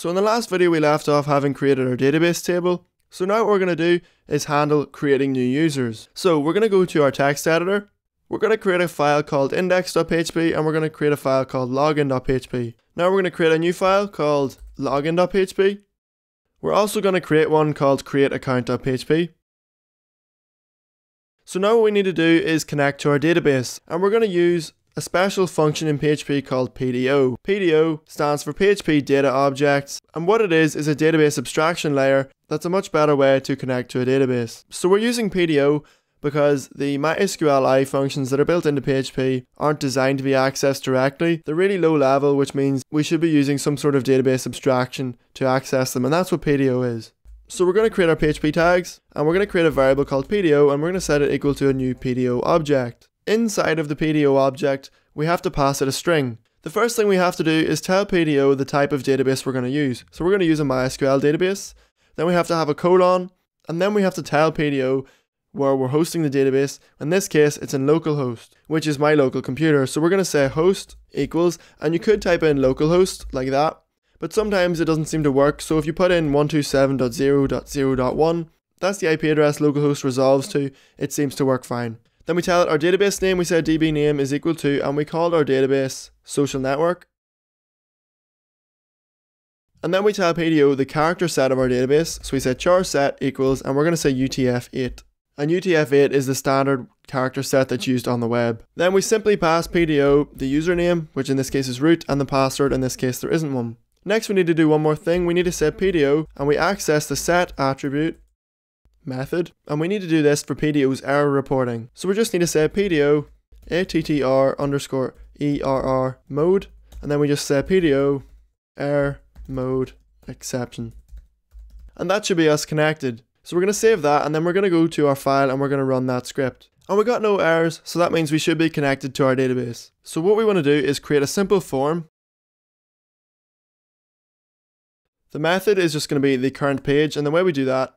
So in the last video we left off having created our database table. So now what we're going to do is handle creating new users. So we're going to go to our text editor. We're going to create a file called index.php and we're going to create a file called login.php. Now we're going to create a new file called login.php. We're also going to create one called createaccount.php. So now what we need to do is connect to our database, and we're going to use a special function in PHP called PDO. PDO stands for PHP Data Objects, and what it is a database abstraction layer that's a much better way to connect to a database. So we're using PDO because the MySQLi functions that are built into PHP aren't designed to be accessed directly. They're really low level, which means we should be using some sort of database abstraction to access them, and that's what PDO is. So we're going to create our PHP tags, and we're going to create a variable called PDO, and we're going to set it equal to a new PDO object. Inside of the PDO object, we have to pass it a string. The first thing we have to do is tell PDO the type of database we're going to use. So we're going to use a MySQL database, then we have to have a colon, and then we have to tell PDO where we're hosting the database. In this case, it's in localhost, which is my local computer. So we're going to say host equals, and you could type in localhost like that, but sometimes it doesn't seem to work. So if you put in 127.0.0.1, that's the IP address localhost resolves to, it seems to work fine. Then we tell it our database name, we say DB name is equal to, and we called our database social network. And then we tell PDO the character set of our database. So we say char set equals, and we're going to say utf8. And utf8 is the standard character set that's used on the web. Then we simply pass PDO the username, which in this case is root, and the password. In this case there isn't one. Next we need to do one more thing. We need to set PDO, and we access the set attribute method, and we need to do this for PDO's error reporting. So we just need to say PDO attr_err mode, and then we just say PDO error mode exception, and that should be us connected. So we're going to save that, and then we're going to go to our file and we're going to run that script. And we got no errors, so that means we should be connected to our database. So what we want to do is create a simple form. The method is just going to be the current page, and the way we do that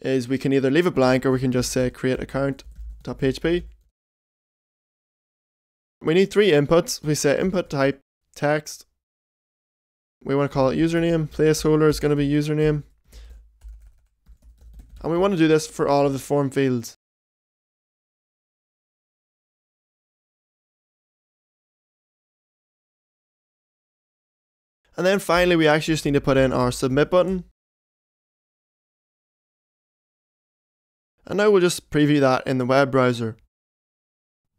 is we can either leave it blank or we can just say createaccount.php. We need three inputs. We say input type text. We want to call it username. Placeholder is going to be username. And we want to do this for all of the form fields. And then finally, we actually just need to put in our submit button. And now we'll just preview that in the web browser.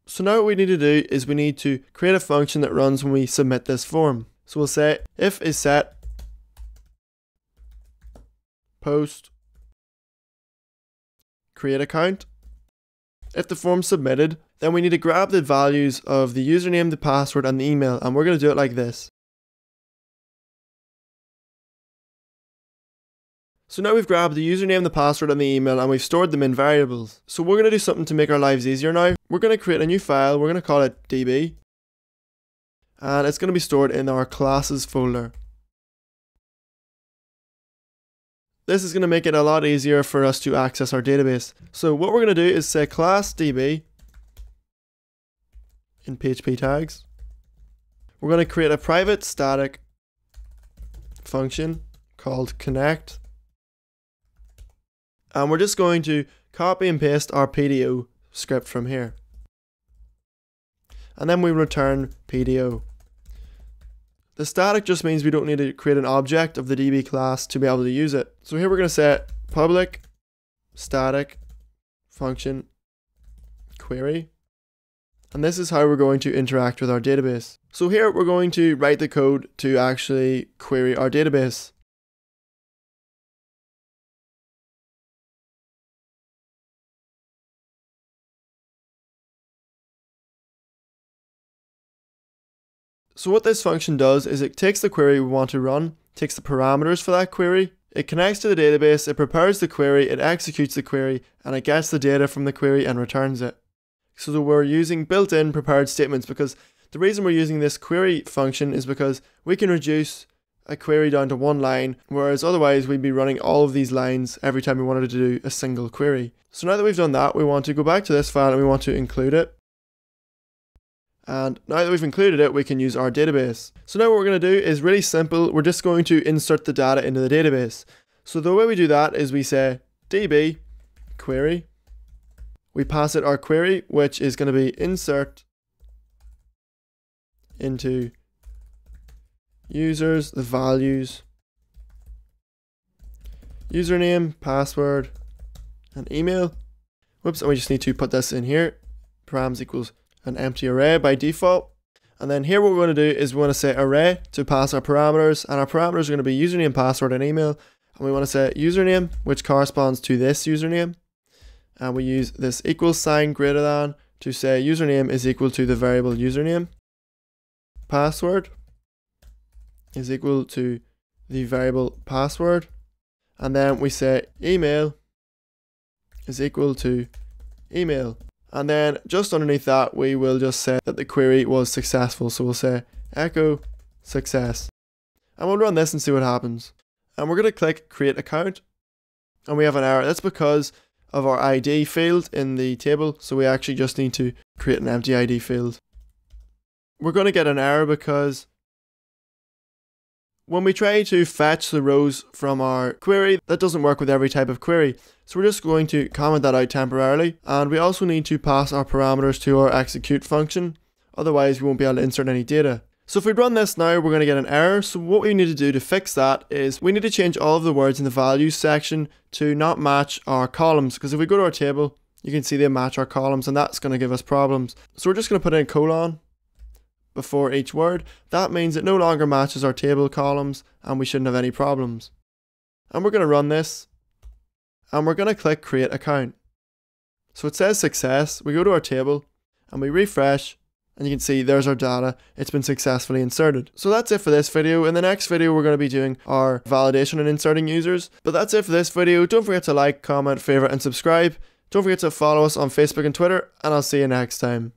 So now what we need to do is we need to create a function that runs when we submit this form. So we'll say if is set post create account. If the form's submitted, then we need to grab the values of the username, the password, and the email, and we're going to do it like this. So now we've grabbed the username, the password, and the email, and we've stored them in variables. So we're going to do something to make our lives easier now. We're going to create a new file, we're going to call it db, and it's going to be stored in our classes folder. This is going to make it a lot easier for us to access our database. So what we're going to do is say class db in PHP tags. We're going to create a private static function called connect. And we're just going to copy and paste our PDO script from here. And then we return PDO. The static just means we don't need to create an object of the DB class to be able to use it. So here we're going to set public static function query. And this is how we're going to interact with our database. So here we're going to write the code to actually query our database. So what this function does is it takes the query we want to run, takes the parameters for that query, it connects to the database, it prepares the query, it executes the query, and it gets the data from the query and returns it. So we're using built-in prepared statements, because the reason we're using this query function is because we can reduce a query down to one line, whereas otherwise we'd be running all of these lines every time we wanted to do a single query. So now that we've done that, we want to go back to this file and we want to include it. And now that we've included it, we can use our database. So now what we're going to do is really simple. We're just going to insert the data into the database. So the way we do that is we say DB query. We pass it our query, which is going to be insert into users, the values, username, password, and email. Whoops, and we just need to put this in here. Params equals an empty array by default. And then here what we're going to do is we want to say array to pass our parameters, and our parameters are going to be username, password, and email. And we want to say username, which corresponds to this username. And we use this equal sign greater than to say username is equal to the variable username. Password is equal to the variable password. And then we say email is equal to email. And then just underneath that, we will just say that the query was successful. So we'll say echo success. And we'll run this and see what happens. And we're going to click create account. And we have an error. That's because of our ID field in the table. So we actually just need to create an empty ID field. We're going to get an error because when we try to fetch the rows from our query, that doesn't work with every type of query. So we're just going to comment that out temporarily. And we also need to pass our parameters to our execute function. Otherwise, we won't be able to insert any data. So if we run this now, we're going to get an error. So what we need to do to fix that is we need to change all of the words in the values section to not match our columns. Because if we go to our table, you can see they match our columns, and that's going to give us problems. So we're just going to put in a colon before each word. That means it no longer matches our table columns and we shouldn't have any problems. And we're going to run this and we're going to click create account. So it says success. We go to our table and we refresh and you can see there's our data. It's been successfully inserted. So that's it for this video. In the next video, we're going to be doing our validation and inserting users. But that's it for this video. Don't forget to like, comment, favorite, and subscribe. Don't forget to follow us on Facebook and Twitter, and I'll see you next time.